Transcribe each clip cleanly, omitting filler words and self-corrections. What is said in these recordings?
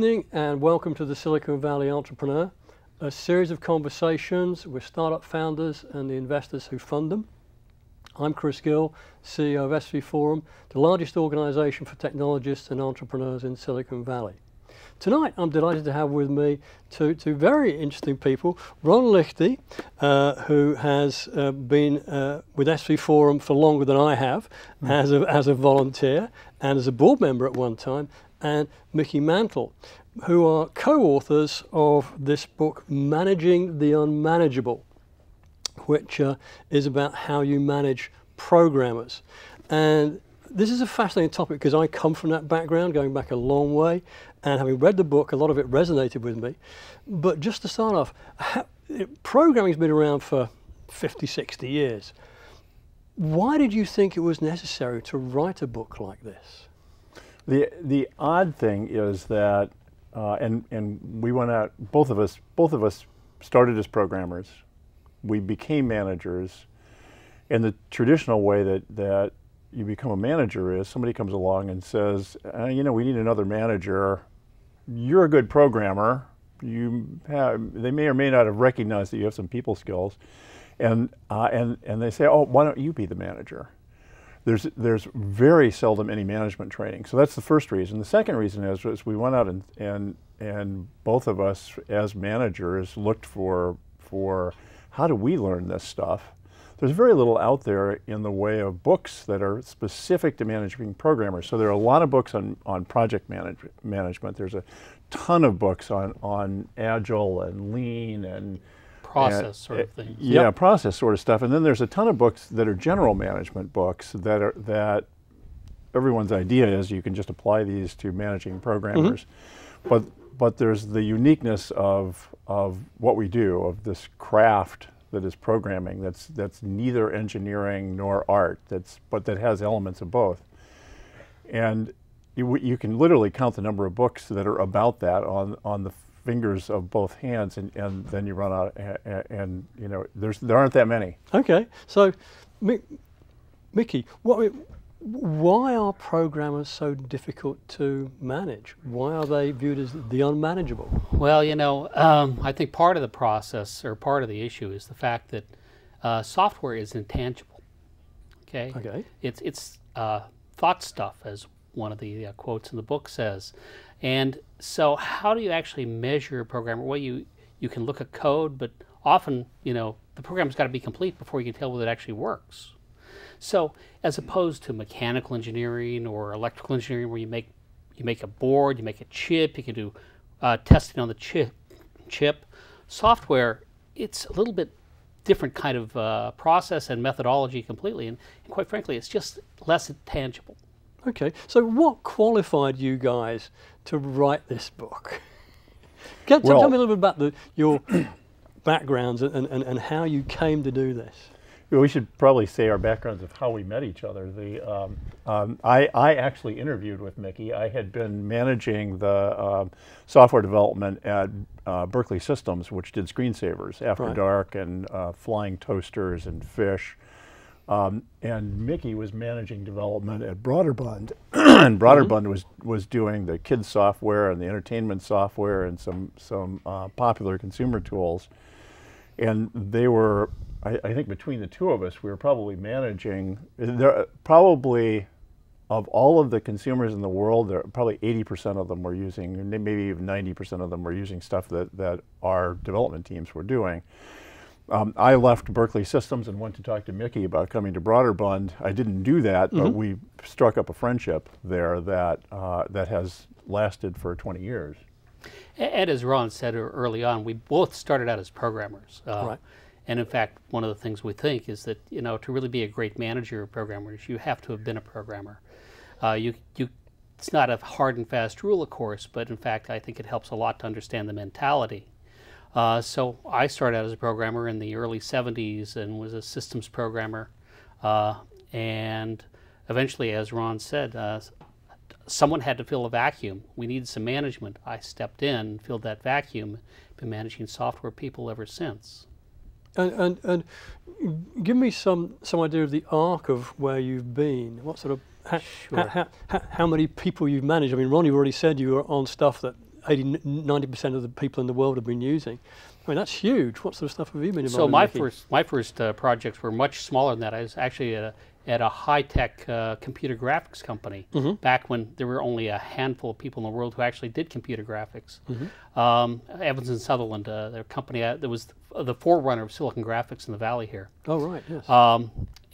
evening and welcome to the Silicon Valley Entrepreneur, a series of conversations with startup founders and the investors who fund them. I'm Chris Gill, CEO of SV Forum, the largest organization for technologists and entrepreneurs in Silicon Valley. Tonight I'm delighted to have with me two very interesting people, Ron Lichty, who has been with SV Forum for longer than I have, as a volunteer and as a board member at one time, and Mickey Mantle, who are co-authors of this book, Managing the Unmanageable, which is about how you manage programmers. And this is a fascinating topic because I come from that background, going back a long way, and having read the book, a lot of it resonated with me. But just to start off, programming's been around for 50, 60 years. Why did you think it was necessary to write a book like this? The odd thing is that, and we went out, both of us started as programmers. We became managers, and the traditional way that you become a manager is somebody comes along and says, you know, we need another manager. You're a good programmer. They may or may not have recognized that you have some people skills, and they say, oh, why don't you be the manager? There's very seldom any management training. So that's the first reason. The second reason is we went out and both of us as managers looked for how do we learn this stuff? There's very little out there in the way of books that are specific to managing programmers. So there are a lot of books on project management. There's a ton of books on agile and lean and process sort of things. Yeah, yep. Process sort of stuff. And then there's a ton of books that are general management books that everyone's idea is you can just apply these to managing programmers. Mm-hmm. But there's the uniqueness of what we do, of this craft that is programming that's neither engineering nor art, but that has elements of both. And you can literally count the number of books that are about that on the fingers of both hands, and then you run out, and you know, there aren't that many. Okay, so Mickey, why are programmers so difficult to manage? Why are they viewed as the unmanageable? Well, you know, I think part of the process or part of the issue is the fact that software is intangible. Okay. Okay. It's thought stuff, as one of the quotes in the book says. And so how do you actually measure a programmer? Well, you can look at code, but often, you know, the program's got to be complete before you can tell whether it actually works. So as opposed to mechanical engineering or electrical engineering, where you make a board, you make a chip, you can do testing on the chip. Software, it's a little bit different kind of process and methodology completely, and quite frankly, it's just less tangible. Okay, so what qualified you guys to write this book? Tell me a little bit about your backgrounds and how you came to do this. We should probably say our backgrounds of how we met each other. I actually interviewed with Mickey. I had been managing the software development at Berkeley Systems, which did screensavers, After Dark, and flying toasters and fish. And Mickey was managing development at Broderbund, and Broderbund was doing the kids software and the entertainment software and some popular consumer tools, and they were, I think between the two of us, we were probably managing probably of all of the consumers in the world, there probably 80% of them were using, maybe even 90% of them were using stuff that our development teams were doing. I left Berkeley Systems and went to talk to Mickey about coming to Broderbund. I didn't do that, but we struck up a friendship there that has lasted for 20 years. And as Ron said early on, we both started out as programmers. And in fact, one of the things we think is that, you know, to really be a great manager of programmers, you have to have been a programmer. It's not a hard and fast rule, of course, but in fact, I think it helps a lot to understand the mentality. So I started out as a programmer in the early 70s and was a systems programmer, and eventually, as Ron said, someone had to fill a vacuum. We needed some management. I stepped in, filled that vacuum, been managing software people ever since. And give me some idea of the arc of where you've been. What sort of how many people you've managed? I mean, Ron, you've already said you were on stuff that 90% of the people in the world have been using. I mean, that's huge. What sort of stuff have you been involved in? So my first projects were much smaller than that. I was actually at a high-tech computer graphics company, mm-hmm. back when there were only a handful of people in the world who actually did computer graphics. Mm-hmm. Evans and Sutherland, their company that was the forerunner of Silicon Graphics in the Valley here. Oh, right, yes.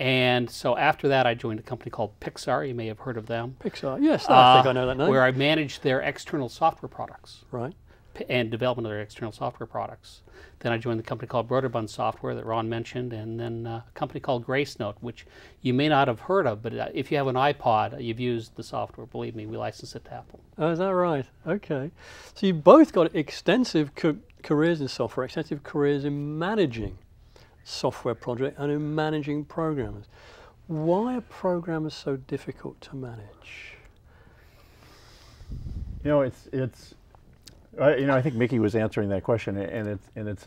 And so after that, I joined a company called Pixar. You may have heard of them. Pixar, yes, I think I know that name. Where I managed their external software products. Right. And development of their external software products. Then I joined the company called Broderbund Software that Ron mentioned, and then a company called Gracenote, which you may not have heard of, but if you have an iPod, you've used the software. Believe me, we license it to Apple. Oh, is that right? Okay. So you both got extensive careers in software, extensive careers in managing software projects and in managing programmers. Why are programmers so difficult to manage? You know, I think Mickey was answering that question, and it's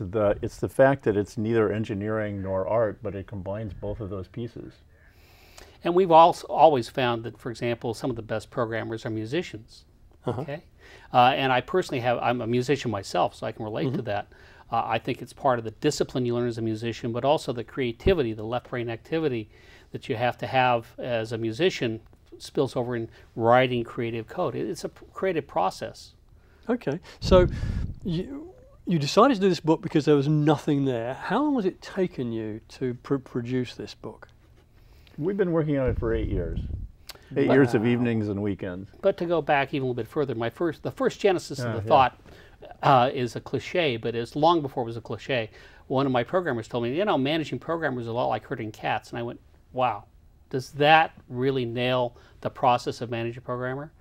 the fact that it's neither engineering nor art, but it combines both of those pieces. And we've also always found that, for example, some of the best programmers are musicians. Uh-huh. Okay, and I personally I'm a musician myself, so I can relate mm-hmm. to that. I think it's part of the discipline you learn as a musician, but also the creativity, the left brain activity that you have to have as a musician spills over in writing creative code. It's a creative process. Okay, so you decided to do this book because there was nothing there. How long has it taken you to produce this book? We've been working on it for 8 years. Eight years of evenings and weekends. But to go back even a little bit further, the first genesis of the thought is a cliche, but it's long before it was a cliche. One of my programmers told me, you know, managing programmers is a lot like herding cats. And I went, wow, does that really nail the process of managing a programmer?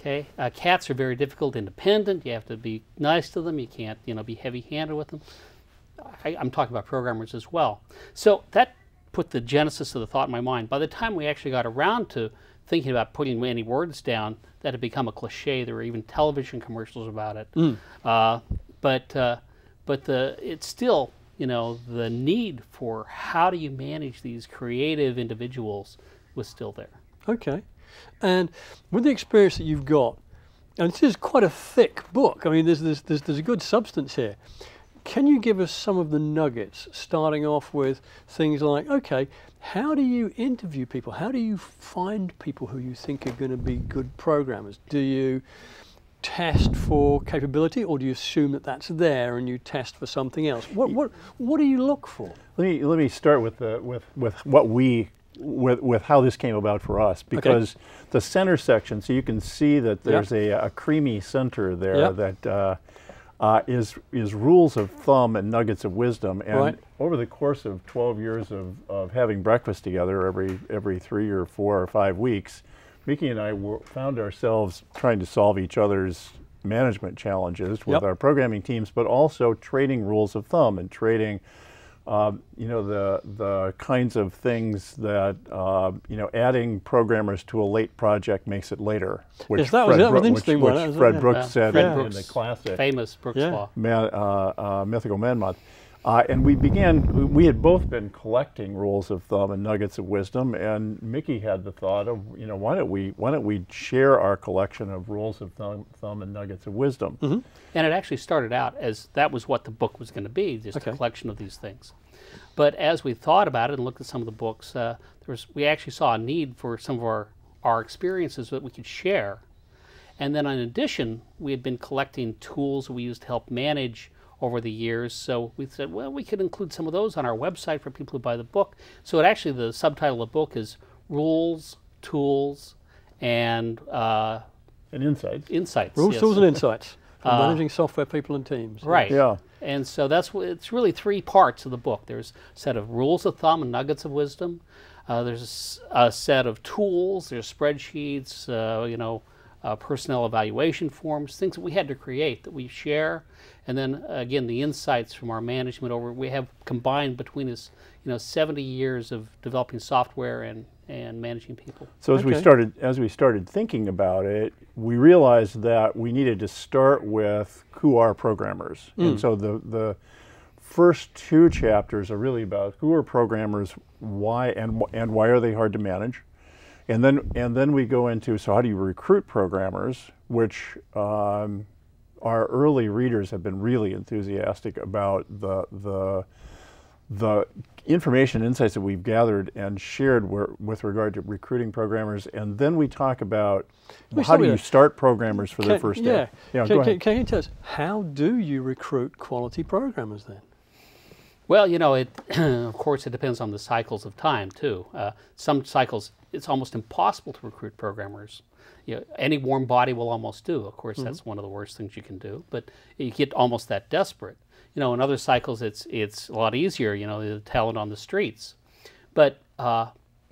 Okay, cats are very difficult, independent. You have to be nice to them. You can't, you know, be heavy-handed with them. I'm talking about programmers as well. So that put the genesis of the thought in my mind. By the time we actually got around to thinking about putting any words down, that had become a cliche. There were even television commercials about it. Mm. It's still, you know, the need for how do you manage these creative individuals was still there. Okay. And with the experience that you've got, and this is quite a thick book, I mean, there's a good substance here. Can you give us some of the nuggets, starting off with things like, okay, how do you interview people? How do you find people who you think are going to be good programmers? Do you test for capability, or do you assume that that's there and you test for something else? What do you look for? Let me start with how this came about for us, because okay. the center section, so you can see that there's yep. a creamy center there yep. that is rules of thumb and nuggets of wisdom. And right. over the course of 12 years of having breakfast together every 3 or 4 or 5 weeks, Mickey and I found ourselves trying to solve each other's management challenges with yep. our programming teams, but also trading rules of thumb and trading you know, the kinds of things that, you know, adding programmers to a late project makes it later. Which yes, that was an interesting one. Which Fred Brooks said in the classic. Famous Brooks Law. Mythical Man-Month. And we had both been collecting rules of thumb and nuggets of wisdom, and Mickey had the thought of, you know, why don't we share our collection of rules of thumb and nuggets of wisdom? Mm-hmm. And it actually started out as that was what the book was going to be, just okay. a collection of these things. But as we thought about it and looked at some of the books, we actually saw a need for some of our experiences that we could share. And then in addition, we had been collecting tools we used to help manage over the years, so we said, well, we could include some of those on our website for people who buy the book. So it actually, the subtitle of the book is Rules, Tools, and Insights. Insights. Rules, yes. Tools, and Insights for managing software people and teams. Right. Yeah. And so that's it's really 3 parts of the book. There's a set of rules of thumb and nuggets of wisdom. There's a set of tools. There's spreadsheets. You know. Personnel evaluation forms, things that we had to create that we share, and then again the insights from our management over. We have combined between us, you know, 70 years of developing software and managing people. So as okay. we started thinking about it, we realized that we needed to start with who are programmers, mm. and so the first 2 chapters are really about who are programmers, why and why are they hard to manage. And then we go into, so how do you recruit programmers, which our early readers have been really enthusiastic about the information insights that we've gathered and shared with regard to recruiting programmers, and then we talk about how do you start programmers for their first day. Yeah, can you tell us, how do you recruit quality programmers then? Well, you know, of course it depends on the cycles of time too. Some cycles, it's almost impossible to recruit programmers. You know, any warm body will almost do. Of course, that's one of the worst things you can do, but you get almost that desperate. You know, in other cycles, it's a lot easier, you know, the talent on the streets. But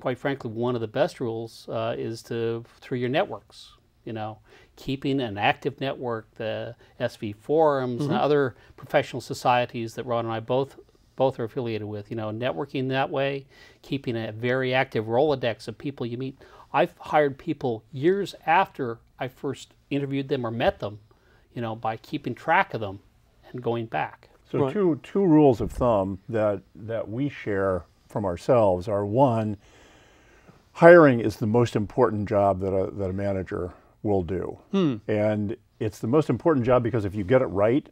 quite frankly, one of the best rules is through your networks, you know, keeping an active network, the SV forums and other professional societies that Ron and I both are affiliated with, you know, networking that way, keeping a very active Rolodex of people you meet. I've hired people years after I first interviewed them or met them, you know, by keeping track of them and going back. So right. two rules of thumb that we share from ourselves are, one, hiring is the most important job that a manager will do. And it's the most important job because if you get it right,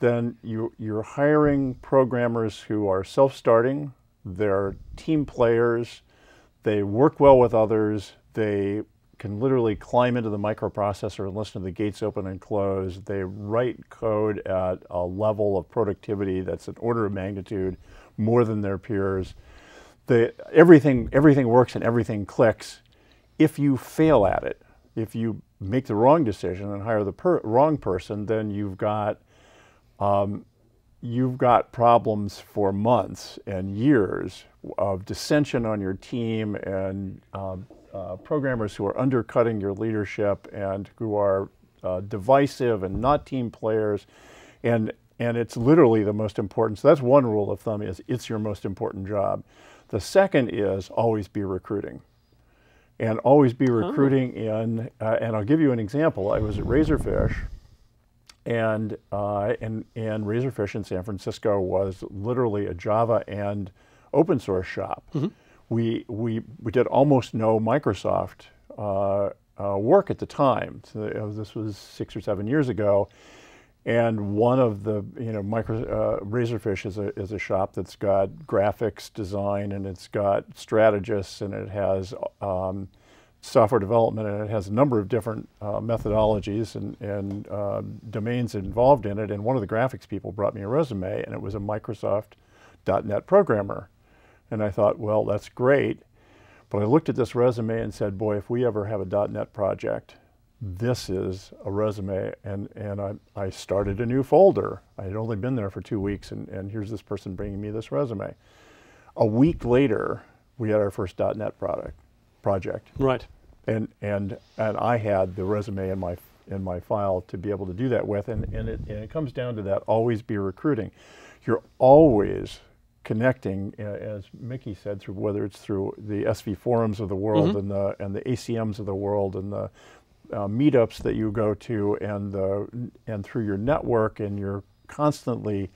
then you're hiring programmers who are self-starting, they're team players, they work well with others, they can literally climb into the microprocessor and listen to the gates open and close, they write code at a level of productivity that's an order of magnitude more than their peers. Everything works and everything clicks. If you fail at it, if you make the wrong decision and hire the wrong person, then you've got problems for months and years of dissension on your team and programmers who are undercutting your leadership and who are divisive and not team players. And it's literally the most important. So that's one rule of thumb, is it's your most important job. The second is always be recruiting. And always be recruiting in, and I'll give you an example. I was at Razorfish. And Razorfish in San Francisco was literally a Java and open source shop. We did almost no Microsoft work at the time. So this was 6 or 7 years ago, and one of the Razorfish is a shop that's got graphics design and it's got strategists and it has software development, and it has a number of different methodologies and domains involved in it. And one of the graphics people brought me a resume, and it was a Microsoft.NET programmer. And I thought, well, that's great. But I looked at this resume and said, boy, if we ever have a .NET project, this is a resume. And I started a new folder. I had only been there for 2 weeks, and here's this person bringing me this resume. A week later, we had our first .NET project. Right. And I had the resume in my file to be able to do that with, and it comes down to that, always be recruiting. You're always connecting, as Mickey said, through whether it's through the SV forums of the world and the ACMs of the world and the meetups that you go to and through your network, and you're constantly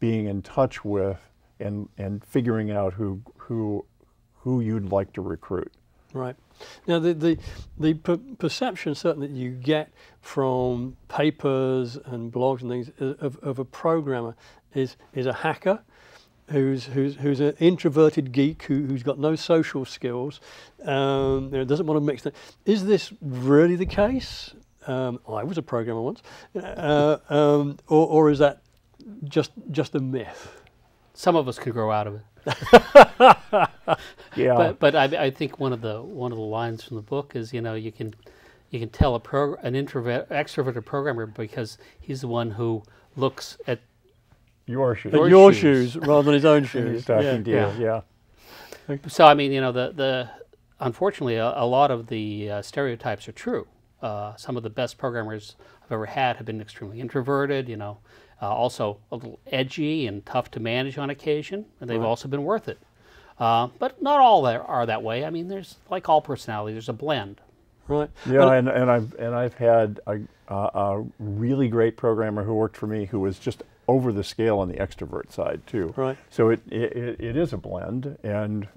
being in touch with and figuring out who you'd like to recruit. Right. Now the perception certainly that you get from papers and blogs and things of a programmer is a hacker who's an introverted geek who's got no social skills, doesn't want to mix that. Is this really the case? I was a programmer once, or is that just a myth? Some of us could grow out of it. Yeah. But I think one of the lines from the book is, you know, you can tell an extroverted programmer because he's the one who looks at your shoes rather than his own shoes. Okay. So I mean, you know, the unfortunately a lot of the stereotypes are true. Some of the best programmers I've ever had have been extremely introverted, you know. Also a little edgy and tough to manage on occasion, and they've also been worth it. But not all there are that way. I mean, there's, like all personality, there's a blend. Right. Yeah, but and I've had a really great programmer who worked for me who was just over the scale on the extrovert side too. Right. So it is a blend, and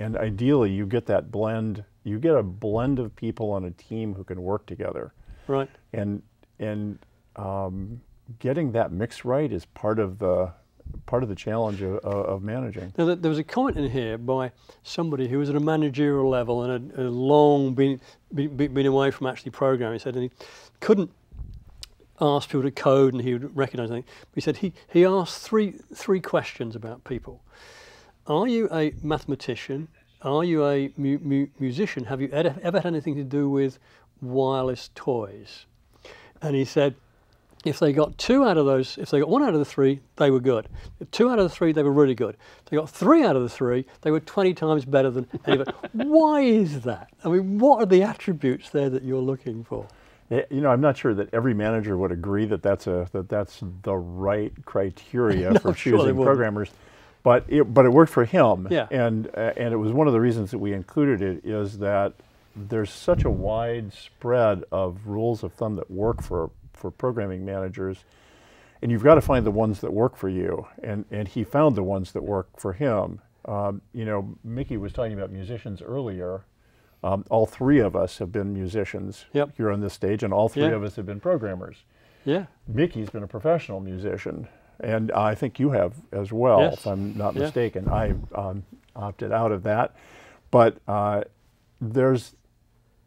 ideally you get that blend. You get a blend of people on a team who can work together. Right. And getting that mix right is part of the challenge of managing. Now, there was a comment in here by somebody who was at a managerial level and had long been away from actually programming. He said he couldn't ask people to code and he would recognize anything. He said he asked three questions about people. Are you a mathematician? Are you a musician? Have you ever had anything to do with wireless toys? And he said, if they got two out of those, if they got one out of the three, they were good. If two out of the three, they were really good. If they got three out of the three, they were 20 times better than anybody. Why is that? I mean, what are the attributes there that you're looking for? You know, I'm not sure that every manager would agree that that's the right criteria for choosing programmers, but it worked for him. Yeah. And it was one of the reasons that we included it is that there's such a wide spread of rules of thumb that work for programming managers, and you've got to find the ones that work for you. And he found the ones that work for him. You know, Mickey was talking about musicians earlier. All three of us have been musicians here on this stage, and all three of us have been programmers. Yeah. Mickey's been a professional musician, and I think you have as well, if I'm not mistaken. I opted out of that, but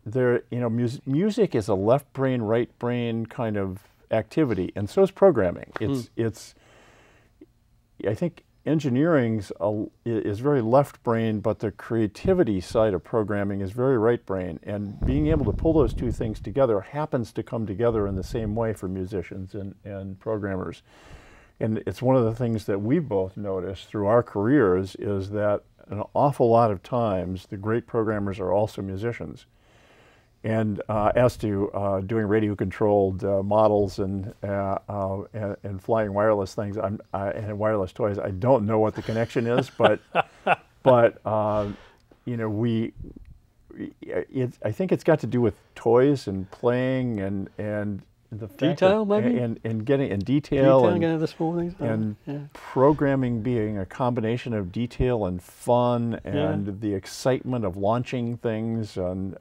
you know, music is a left brain, right brain kind of activity, and so is programming. I think engineering's is very left brain, but the creativity side of programming is very right brain, and being able to pull those two things together happens to come together in the same way for musicians and programmers. And it's one of the things that we both noticed through our careers is that an awful lot of times the great programmers are also musicians. And as to doing radio-controlled models and flying wireless things and wireless toys, I don't know what the connection is, but you know, I think it's got to do with toys and playing and the detail maybe and getting in detail and the small things and programming being a combination of detail and fun and the excitement of launching things and.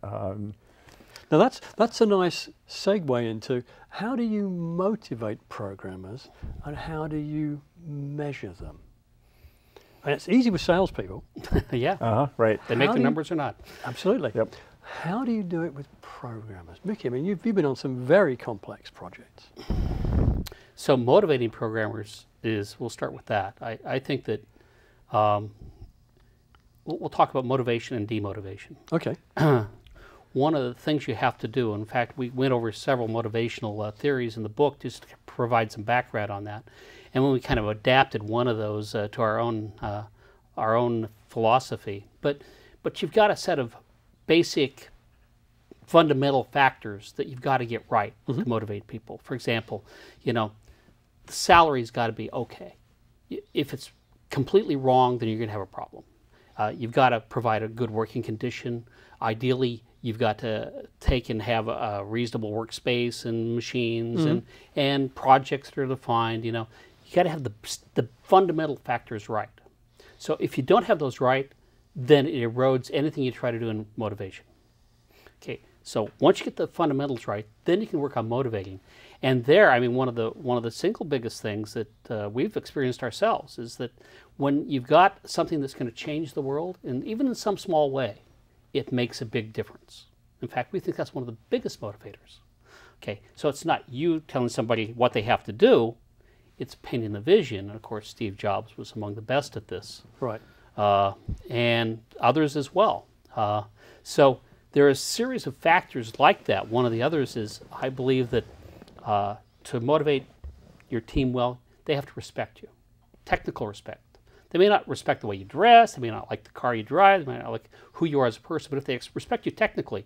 Now that's a nice segue into how do you motivate programmers and how do you measure them? And it's easy with salespeople. Right. They make the numbers or not. Absolutely. Yep. How do you do it with programmers? Mickey, I mean, you've been on some very complex projects. So motivating programmers is, we'll start with that. I think that we'll talk about motivation and demotivation. Okay. One of the things you have to do, in fact, we went over several motivational theories in the book just to provide some background on that. And when we kind of adapted one of those to our own philosophy. But you've got a set of basic fundamental factors that you've got to get right to motivate people. For example, you know, the salary's got to be okay. If it's completely wrong, then you're going to have a problem. You've got to provide a good working condition. Ideally, you've got to take and have a reasonable workspace and machines and projects that are defined. You know, you got to have the fundamental factors right. So if you don't have those right, then it erodes anything you try to do in motivation. Okay, so once you get the fundamentals right, then you can work on motivating. And there, I mean, one of the single biggest things that we've experienced ourselves is that when you've got something that's going to change the world, and even in some small way, it makes a big difference. In fact, we think that's one of the biggest motivators. Okay, so it's not you telling somebody what they have to do, it's painting the vision. And of course, Steve Jobs was among the best at this. Right. And others as well. So there are a series of factors like that. One of the others is, I believe that to motivate your team well, they have to respect you. Technical respect. They may not respect the way you dress, they may not like the car you drive, they may not like who you are as a person, but if they respect you technically,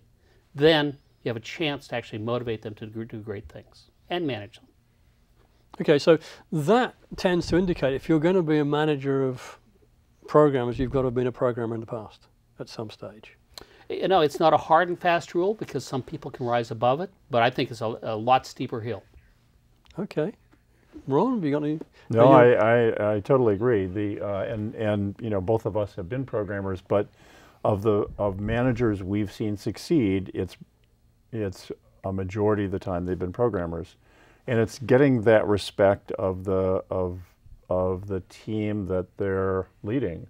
then you have a chance to actually motivate them to do great things and manage them. Okay, so that tends to indicate if you're going to be a manager of programmers, you've got to have been a programmer in the past at some stage. You know, it's not a hard and fast rule because some people can rise above it, but I think it's a lot steeper hill. Okay. Ron, have you got any? No, I totally agree. The and you know, both of us have been programmers, but of managers we've seen succeed, it's a majority of the time they've been programmers, And it's getting that respect of the team that they're leading.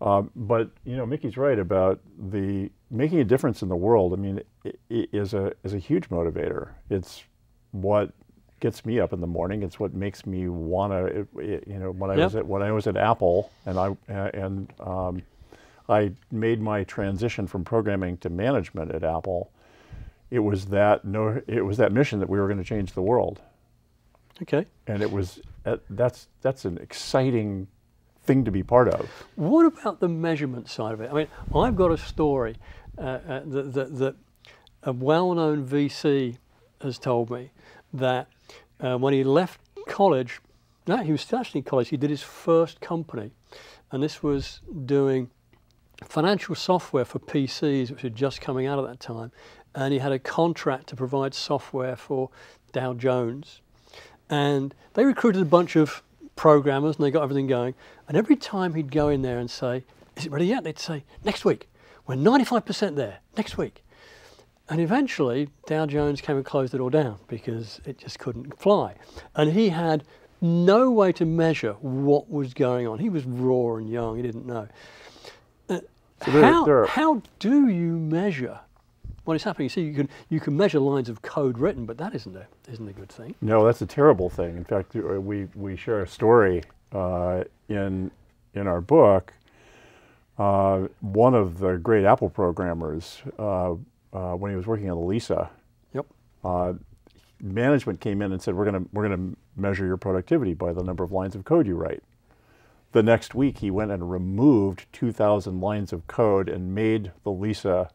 But you know, Mickey's right about the making a difference in the world. I mean, it is a huge motivator. It's what gets me up in the morning. It's what makes me wanna. You know, when I was at Apple, and I made my transition from programming to management at Apple. It was that mission that we were going to change the world. Okay. And it was that's an exciting thing to be part of. What about the measurement side of it? I mean, I've got a story that a well-known VC has told me that when he left college, no, he was actually in college. He did his first company, and this was doing financial software for PCs, which were just coming out at that time. And he had a contract to provide software for Dow Jones. And they recruited a bunch of programmers and they got everything going. And every time he'd go in there and say, "Is it ready yet?" They'd say, "Next week. We're 95% there, next week." And eventually Dow Jones came and closed it all down because it just couldn't fly. And he had no way to measure what was going on. He was raw and young, he didn't know. How do you measure what is happening? So you can measure lines of code written, but that isn't a good thing. No, that's a terrible thing. In fact, we share a story in our book. One of the great Apple programmers, when he was working on the Lisa, management came in and said, "We're gonna measure your productivity by the number of lines of code you write." The next week, he went and removed 2,000 lines of code and made the Lisa.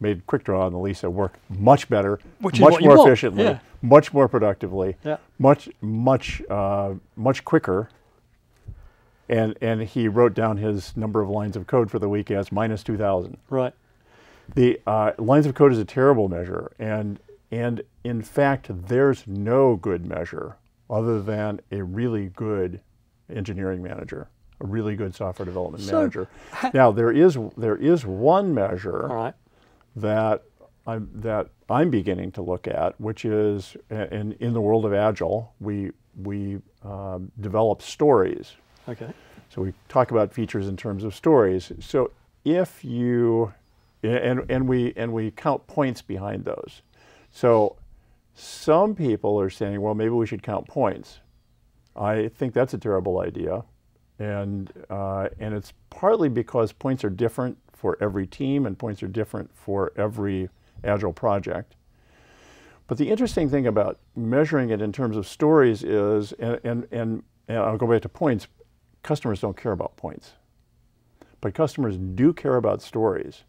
Made QuickDraw and the Lisa work much better, much more efficiently, much more productively, much quicker. And he wrote down his number of lines of code for the week as minus 2,000. Right. The lines of code is a terrible measure, and in fact, there's no good measure other than a really good engineering manager, a really good software development manager. Now there is one measure. All right. That I'm beginning to look at, which is in the world of Agile, we develop stories. Okay. So we talk about features in terms of stories. So if you and we count points behind those. So some people are saying, well, maybe we should count points. I think that's a terrible idea, and it's partly because points are different for every team, and points are different for every Agile project. But the interesting thing about measuring it in terms of stories is, and I'll go back to points, customers don't care about points. But customers do care about stories.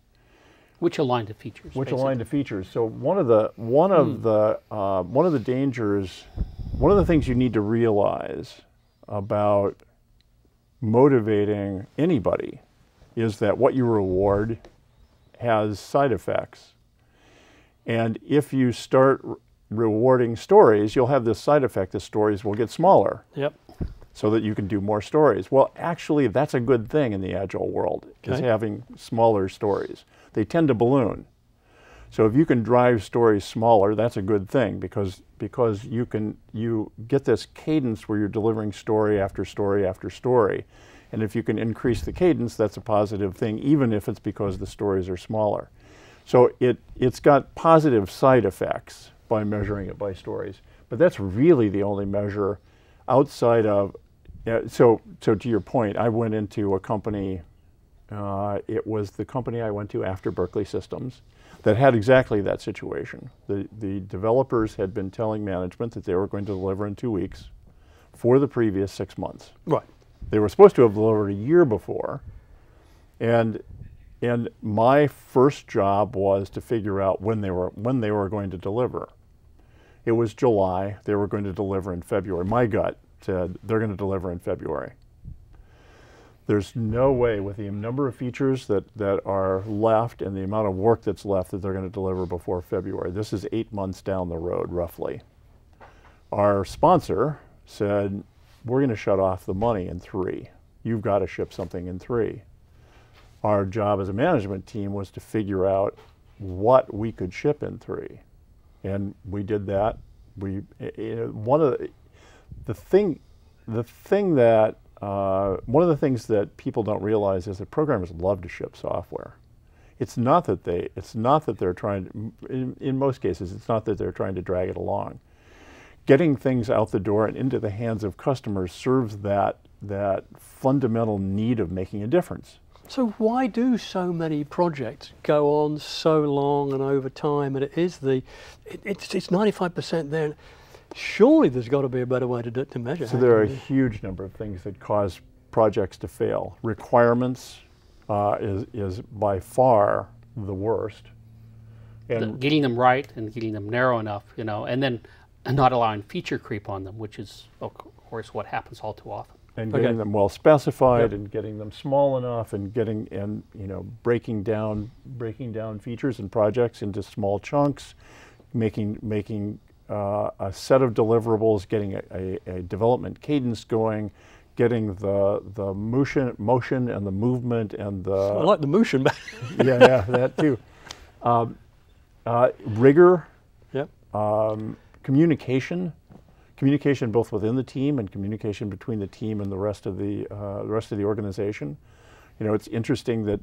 Which align to features. Which align to features. So one of the dangers, one of the things you need to realize about motivating anybody is that what you reward has side effects. And if you start rewarding stories, you'll have this side effect. The stories will get smaller. Yep. So that you can do more stories. Well, actually, that's a good thing in the Agile world, is having smaller stories. They tend to balloon. So if you can drive stories smaller, that's a good thing, because you get this cadence where you're delivering story after story after story. And if you can increase the cadence, that's a positive thing, even if it's because the stories are smaller. So it's got positive side effects by measuring it by stories. But that's really the only measure outside of, so to your point, I went into a company, it was the company I went to after Berkeley Systems, that had exactly that situation. The developers had been telling management that they were going to deliver in 2 weeks for the previous 6 months. Right. They were supposed to have delivered a year before, and my first job was to figure out when they were going to deliver. It was July. They were going to deliver in February. My gut said they're going to deliver in February. There's no way with the number of features that are left and the amount of work that's left that they're going to deliver before February. This is 8 months down the road, roughly. Our sponsor said, "We're going to shut off the money in 3. You've got to ship something in 3. Our job as a management team was to figure out what we could ship in 3. And we did that. One of the things that people don't realize is that programmers love to ship software. In most cases, it's not that they're trying to drag it along. Getting things out the door and into the hands of customers serves that fundamental need of making a difference. So why do so many projects go on so long and over time? And it's 95% there. Surely there's got to be a better way to measure. So there are a huge number of things that cause projects to fail. Requirements is by far the worst. And getting them right and getting them narrow enough, you know, and then not allowing feature creep on them, which is, of course, what happens all too often. And getting them well specified, and getting them small enough, and breaking down features and projects into small chunks, making a set of deliverables, getting a development cadence going, getting the motion and the movement and the I like the motion, but yeah, that too. Rigor, communication both within the team and communication between the team and the rest of the organization. You know, it's interesting that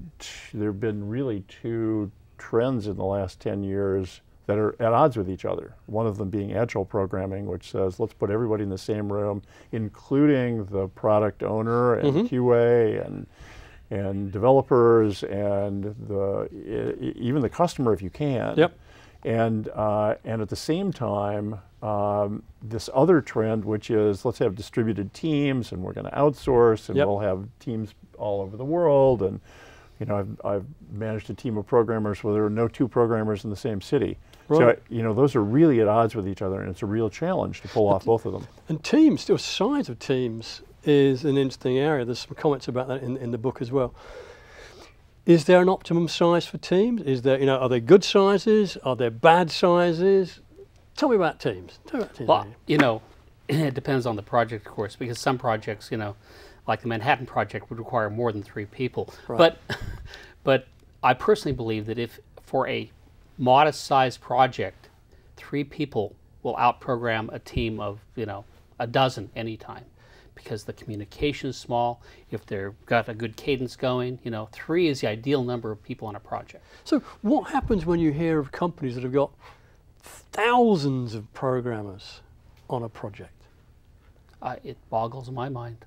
there have been really two trends in the last 10 years that are at odds with each other. One of them being agile programming, which says let's put everybody in the same room, including the product owner and QA and developers and even the customer if you can. Yep. And at the same time, this other trend, which is let's have distributed teams, and we're going to outsource, and we'll have teams all over the world. And you know, I've managed a team of programmers where there are no two programmers in the same city. Right. So you know, those are really at odds with each other, and it's a real challenge to pull off both of them. And teams, the size of teams is an interesting area. There's some comments about that in the book as well. Is there an optimum size for teams? Is there, you know, are there good sizes? Are there bad sizes? Tell me about teams. Well, you know, it depends on the project, of course, because some projects, you know, like the Manhattan Project would require more than 3 people. Right. But I personally believe that if for a modest-sized project, 3 people will out-program a team of, you know, a dozen anytime, because the communication is small. If they've got a good cadence going, you know, 3 is the ideal number of people on a project. So what happens when you hear of companies that have got thousands of programmers on a project? It boggles my mind.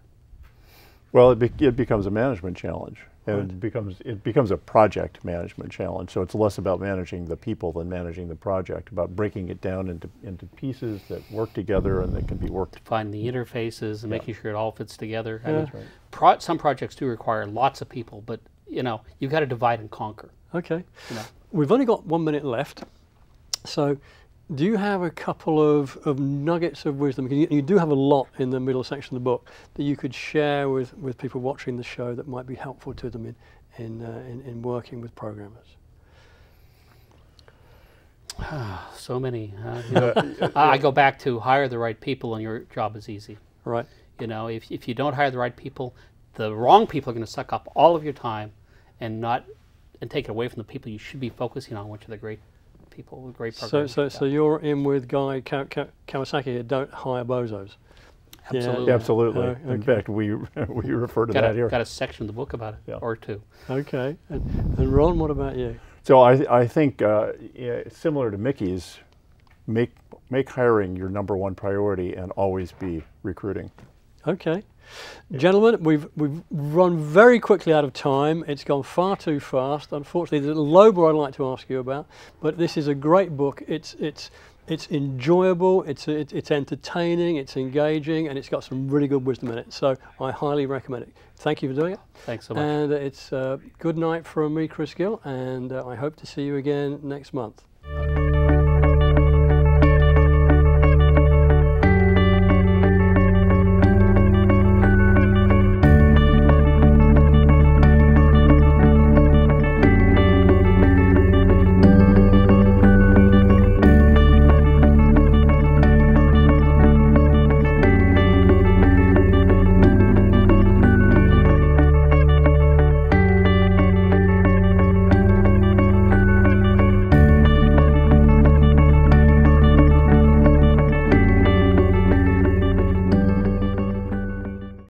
Well, it becomes a management challenge, and it becomes a project management challenge. So it's less about managing the people than managing the project, about breaking it down into pieces that work together and that can be worked. Find the interfaces and making sure it all fits together. Yeah. I mean, some projects do require lots of people, but you know, you've got to divide and conquer. Okay. You know? We've only got 1 minute left, so do you have a couple of nuggets of wisdom? You do have a lot in the middle section of the book that you could share with people watching the show that might be helpful to them in working with programmers. So many. I go back to hire the right people and your job is easy. Right. You know, if you don't hire the right people, the wrong people are going to suck up all of your time and take it away from the people you should be focusing on, which are the great people with great programs. So you're in with Guy Kawasaki here, don't hire bozos. Absolutely. Yeah. Absolutely. Okay. In fact, we refer to that here. Got a section of the book about it, or two. Okay. And Ron, what about you? So I think similar to Mickey's, make hiring your #1 priority and always be recruiting. Okay. Gentlemen, we've run very quickly out of time. It's gone far too fast. Unfortunately, there's a lot more I'd like to ask you about, but this is a great book. It's enjoyable, it's entertaining, it's engaging, and it's got some really good wisdom in it. So I highly recommend it. Thank you for doing it. Thanks so much. And it's good night from me, Chris Gill, and I hope to see you again next month.